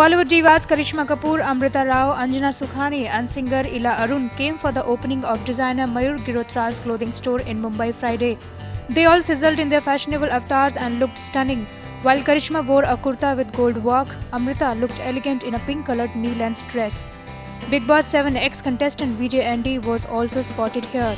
Bollywood divas Karisma Kapoor, Amrita Rao, Anjana Sukhani and singer Ila Arun came for the opening of designer Mayur Girotra's clothing store in Mumbai Friday. They all sizzled in their fashionable avatars and looked stunning. While Karisma wore a kurta with gold work, Amrita looked elegant in a pink-colored knee-length dress. Big Boss 7 ex-contestant Vidya ND was also spotted here.